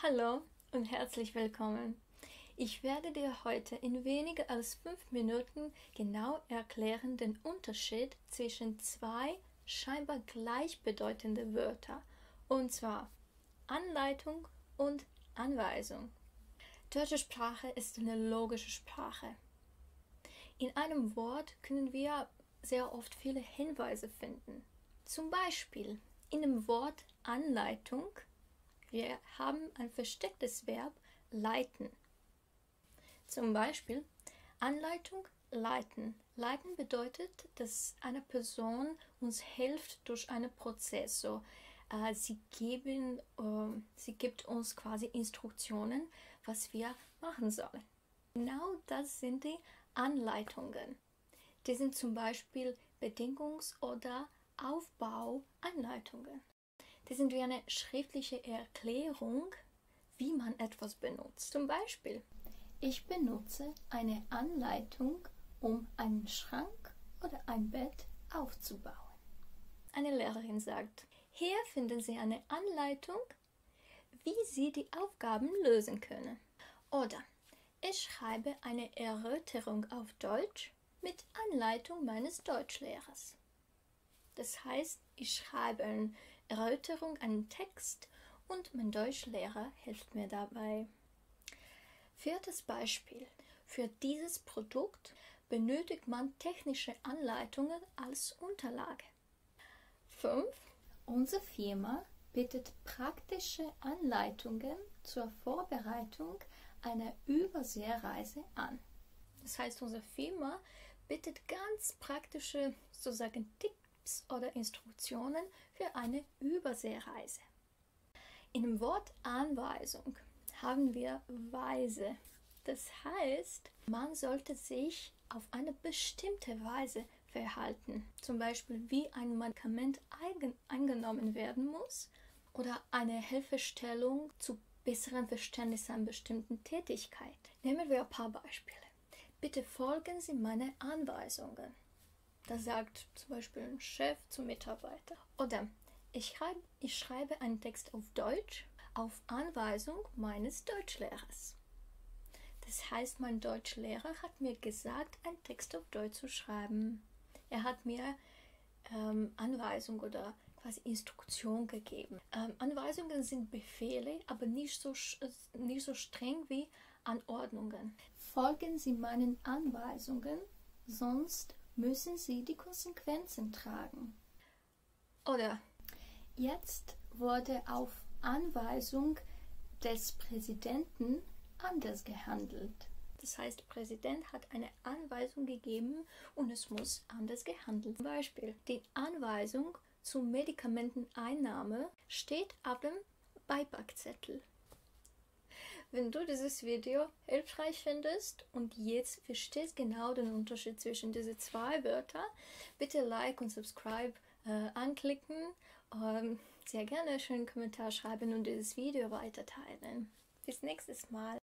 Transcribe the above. Hallo und herzlich willkommen. Ich werde dir heute in weniger als 5 Minuten genau erklären den Unterschied zwischen zwei scheinbar gleichbedeutende Wörter, und zwar Anleitung und Anweisung. Deutsche Sprache ist eine logische Sprache. In einem Wort können wir sehr oft viele Hinweise finden. Zum Beispiel in dem Wort Anleitung. Wir haben ein verstecktes Verb leiten. Zum Beispiel Anleitung leiten. Leiten bedeutet, dass eine Person uns hilft durch einen Prozess. So, sie gibt uns quasi Instruktionen, was wir machen sollen. Genau das sind die Anleitungen. Die sind zum Beispiel Bedingungs- oder Aufbauanleitungen. Die sind wie eine schriftliche Erklärung, wie man etwas benutzt. Zum Beispiel, ich benutze eine Anleitung, um einen Schrank oder ein Bett aufzubauen. Eine Lehrerin sagt, hier finden Sie eine Anleitung, wie Sie die Aufgaben lösen können. Oder, ich schreibe eine Erörterung auf Deutsch mit Anleitung meines Deutschlehrers. Das heißt, ich schreibe eine Erörterung, einen Text, und mein Deutschlehrer hilft mir dabei. Viertes Beispiel. Für dieses Produkt benötigt man technische Anleitungen als Unterlage. 5. Unsere Firma bietet praktische Anleitungen zur Vorbereitung einer Überseereise an. Das heißt, unsere Firma bietet ganz praktische, sozusagen Tipps oder Instruktionen für eine Überseereise. In dem Wort Anweisung haben wir Weise. Das heißt, man sollte sich auf eine bestimmte Weise verhalten. Zum Beispiel, wie ein Medikament eingenommen werden muss oder eine Hilfestellung zu besseren Verständnis einer bestimmten Tätigkeit. Nehmen wir ein paar Beispiele. Bitte folgen Sie meine Anweisungen. Das sagt zum Beispiel ein Chef zum Mitarbeiter. Oder ich schreibe einen Text auf Deutsch auf Anweisung meines Deutschlehrers. Das heißt, mein Deutschlehrer hat mir gesagt, einen Text auf Deutsch zu schreiben. Er hat mir Anweisung oder quasi Instruktion gegeben. Anweisungen sind Befehle, aber nicht so streng wie Anordnungen. Folgen Sie meinen Anweisungen, sonst müssen Sie die Konsequenzen tragen. Oder jetzt wurde auf Anweisung des Präsidenten anders gehandelt. Das heißt, der Präsident hat eine Anweisung gegeben und es muss anders gehandelt. Zum Beispiel, die Anweisung zur Medikamenteneinnahme steht auf dem Beipackzettel. Wenn du dieses Video hilfreich findest und jetzt verstehst genau den Unterschied zwischen diesen zwei Wörtern, bitte Like und Subscribe anklicken, sehr gerne einen schönen Kommentar schreiben und dieses Video weiterteilen. Bis nächstes Mal.